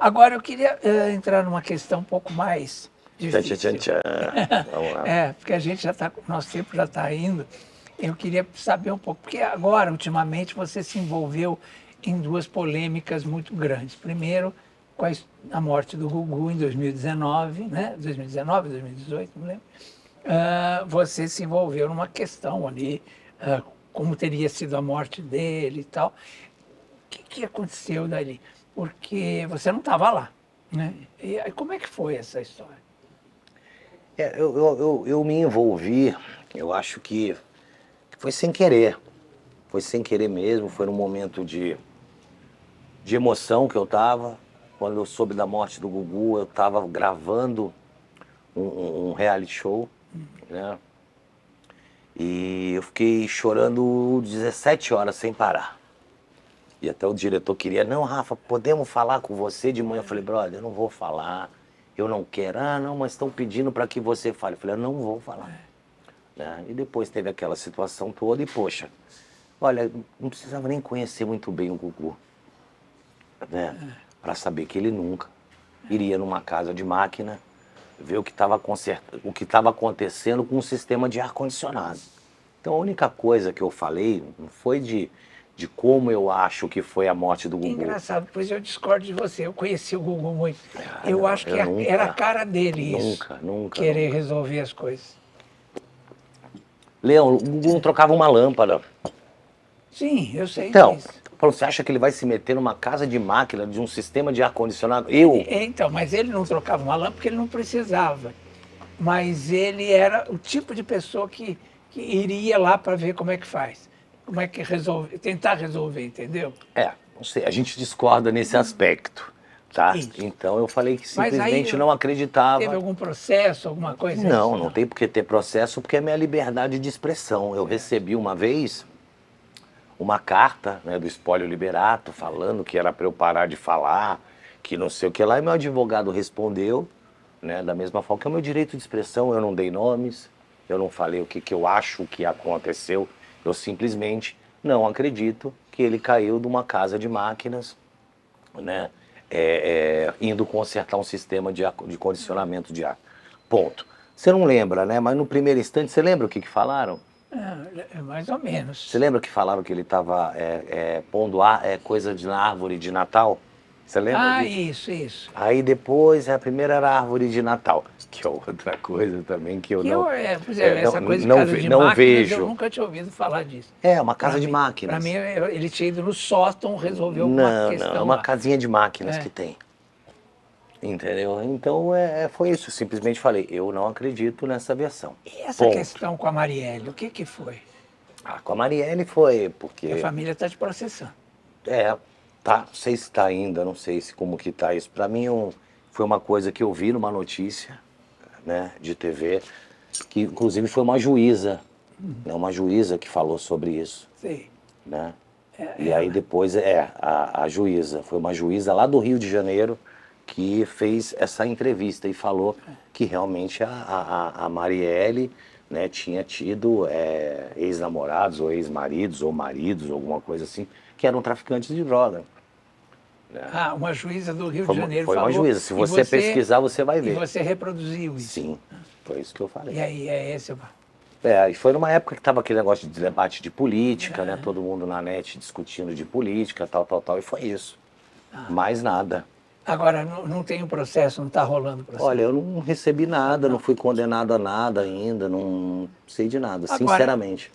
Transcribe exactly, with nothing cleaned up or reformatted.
Agora eu queria uh, entrar numa questão um pouco mais difícil. É, porque a gente já está, nosso tempo já está indo. Eu queria saber um pouco, porque agora, ultimamente, você se envolveu em duas polêmicas muito grandes. Primeiro, com a, a morte do Gugu em dois mil e dezenove, né? dois mil e dezenove, dois mil e dezoito, não lembro. Uh, você se envolveu numa questão ali, uh, como teria sido a morte dele e tal. O que, que aconteceu dali? Porque você não estava lá, né? E aí, como é que foi essa história? É, eu, eu, eu, eu me envolvi, eu acho que foi sem querer, foi sem querer mesmo, foi num momento de, de emoção que eu estava. Quando eu soube da morte do Gugu, eu estava gravando um, um reality show, né? E eu fiquei chorando dezessete horas sem parar. E até o diretor queria, não, Rafa, podemos falar com você de manhã? Eu falei, brother, eu não vou falar, eu não quero. Ah, não, mas estão pedindo para que você fale. Eu falei, eu não vou falar. Né? E depois teve aquela situação toda e, poxa, olha, não precisava nem conhecer muito bem o Gugu, né? É. Para saber que ele nunca iria numa casa de máquina ver o que estava concert... o que estava acontecendo com o sistema de ar-condicionado. Então a única coisa que eu falei não foi de, de como eu acho que foi a morte do Gugu. Engraçado, pois eu discordo de você, eu conheci o Gugu muito. Ah, eu não, acho que eu nunca, era a cara dele isso, nunca, nunca, querer nunca. resolver as coisas. Leão, o Gugu não trocava uma lâmpada. Sim, eu sei então, disso. Então, você acha que ele vai se meter numa casa de máquina, de um sistema de ar-condicionado? Eu? Ele, então, mas ele não trocava uma lâmpada porque ele não precisava. Mas ele era o tipo de pessoa que, que iria lá para ver como é que faz. Como é que resolve, tentar resolver, entendeu? É, não sei, a gente discorda nesse aspecto. Tá? Então eu falei que simplesmente aí, não acreditava. Teve algum processo, alguma coisa? Não, assim? Não tem por que ter processo, porque é minha liberdade de expressão. Eu é. recebi uma vez uma carta, né, do Leão Liberato falando que era para eu parar de falar, que não sei o que lá, e meu advogado respondeu, né, da mesma forma, que é o meu direito de expressão, eu não dei nomes, eu não falei o que, que eu acho que aconteceu, eu simplesmente não acredito que ele caiu de uma casa de máquinas, né? É, é, indo consertar um sistema de, ar, de condicionamento de ar. Ponto. Você não lembra, né? Mas no primeiro instante, você lembra o que, que falaram? É, mais ou menos. Você lembra que falaram que ele estava é, é, pondo ar, é, coisa de, na árvore de Natal? Você lembra? Ah, disso? isso, isso. Aí depois, a primeira era a árvore de Natal, que é outra coisa também que eu que não... Eu, é, pois é, é, essa não, coisa de não, casa ve, de não máquinas, vejo. Eu nunca tinha ouvido falar disso. É, uma casa pra de mim, máquinas. Para mim, ele tinha ido no sótão, resolveu alguma não, questão. Não, é uma lá. casinha de máquinas é. que tem. Entendeu? Então, é, foi isso. Eu simplesmente falei, eu não acredito nessa versão. E essa Ponto. questão com a Marielle, o que que foi? Ah, com a Marielle foi porque... A família está te processando. É... Tá, não sei se está ainda, não sei se como que tá isso. Para mim, um, foi uma coisa que eu vi numa notícia, né, de T V, que inclusive foi uma juíza, uhum. né, uma juíza que falou sobre isso. Sim. Né? É, e é, aí depois, é, a, a juíza, foi uma juíza lá do Rio de Janeiro que fez essa entrevista e falou que realmente a, a, a Marielle, né, tinha tido é, ex-namorados ou ex-maridos ou maridos, alguma coisa assim, que eram traficantes de droga. Ah, uma juíza do Rio foi, de Janeiro foi falou... Foi uma juíza. Se você, você pesquisar, você vai ver. E você reproduziu isso. Sim, foi isso que eu falei. E aí, é esse... É, e foi numa época que estava aquele negócio de debate de política, ah. né? Todo mundo na net discutindo de política, tal, tal, tal. E foi isso. Ah. Mais nada. Agora, não, não tem um processo, não está rolando o processo? Olha, eu não recebi nada, não fui condenado a nada ainda, não sei de nada, Agora, sinceramente.